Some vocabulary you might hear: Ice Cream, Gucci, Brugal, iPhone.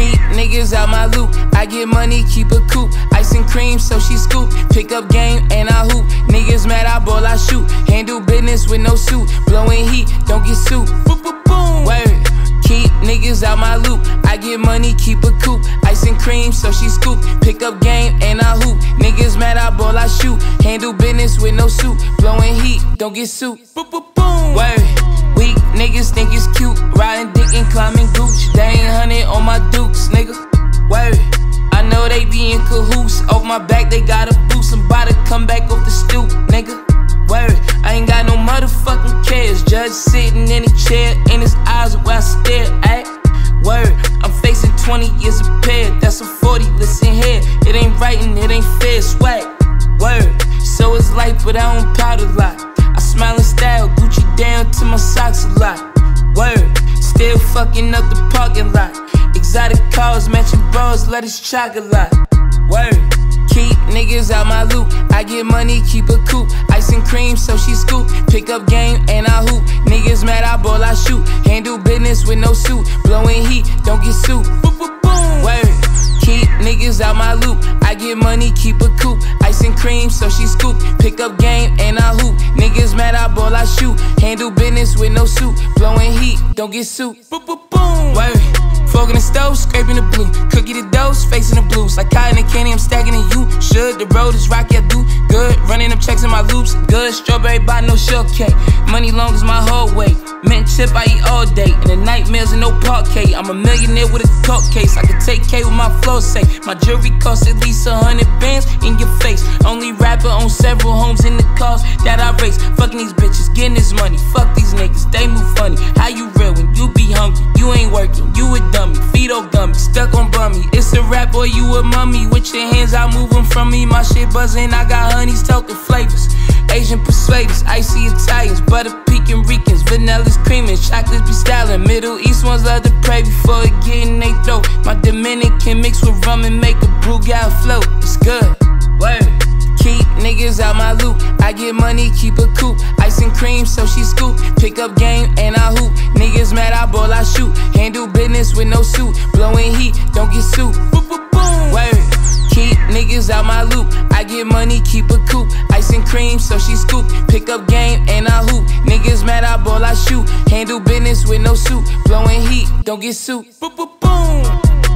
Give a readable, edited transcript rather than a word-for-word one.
keep niggas out my loop. I get money, keep a coupe. Ice and cream, so she scoop. Pick up game and I hoop. Niggas mad, I ball, I shoot. Handle business with no suit. Blowing heat, don't get sued. Boop, boop, boom. Word. Keep niggas out my loop. I get money, keep a coupe. Ice and cream, so she scoop. Pick up game and I hoop. Niggas mad, I ball, I shoot. Handle business with no suit. Blowing heat, don't get sued. Boop, boop, boom. Word. Weak niggas think it's cute, riding dick and climbing gooch. They ain't hunting on my dukes, nigga. Word, I know they be in cahoots. Off my back, they got a boost. I'm about to come back off the stoop, nigga. Word, I ain't got no motherfucking cares. Judge sitting in a chair, in his eyes where I stare at. Word, I'm facing 20 years of pair. That's a 40, listen here. It ain't right and it ain't fair, swag. Word, so it's life, but I don't pout a lot. I smile in style, Gucci down to my socks a lot. Word, still fucking up the parking lot. Exotic cars, matching bras, lettuce, chocolate. Word, keep niggas out my loop. I get money, keep a coupe. Ice and cream, so she scoop. Pick up game and I hoop. Niggas mad, I ball, I shoot. Handle business with no suit. Blowing heat, don't get sued. Boop, boop, boom. Word. Keep niggas out my loop. I get money, keep a coupe. Ice and cream, so she scoop. Pick up game and I hoop. Niggas mad, I ball, I shoot. Handle business with no suit. Blowing heat, don't get sued. Boop, boop, boom. Word. Fork in the stove, scraping the blue. Cookie the dose, facing the blues. Like cotton and candy, I'm stacking in you. Should, the road is rocky, I do good. Running up checks in my loops. Good, strawberry bite, no shortcake. Money long as my whole way. Mint chip, I eat all day. And the nightmares and no parquet. I'm a millionaire with a court case. I can take K with my flow. Say my jewelry costs at least 100 bands in your face. Only rapper on several homes in the cars that I race. Fucking these bitches, getting this money. Fuck these niggas, they move funny. How you real when you be hungry? You ain't working, you a dummy. Feet all gummy, stuck on bummy. It's a rap, boy, you a mummy. With your hands, I move them from me. My shit buzzing, I got honeys talking flavors. Asian persuaders, icy Italians, butter Pecan Ricans, vanilla's creaming, chocolates be styling. Middle East ones love to pray before it get in they throat. My Dominican mix with rum and make a Brugal float. It's good. Word. Keep niggas out my loop. I get money, keep a coupe. Ice and cream, so she scoop. Pick up game and I hoop. Niggas mad, I ball, I shoot. Handle business with no suit. Blowing heat, don't get sued. Boop, boop, boom. Word. Keep niggas out my loop. I get money, keep a coupe. Ice and cream, so she scoop. Pick up game and I hoop. Niggas mad, I ball, I shoot. Handle business with no suit. Blowing heat, don't get sued. Boop, boop, boom.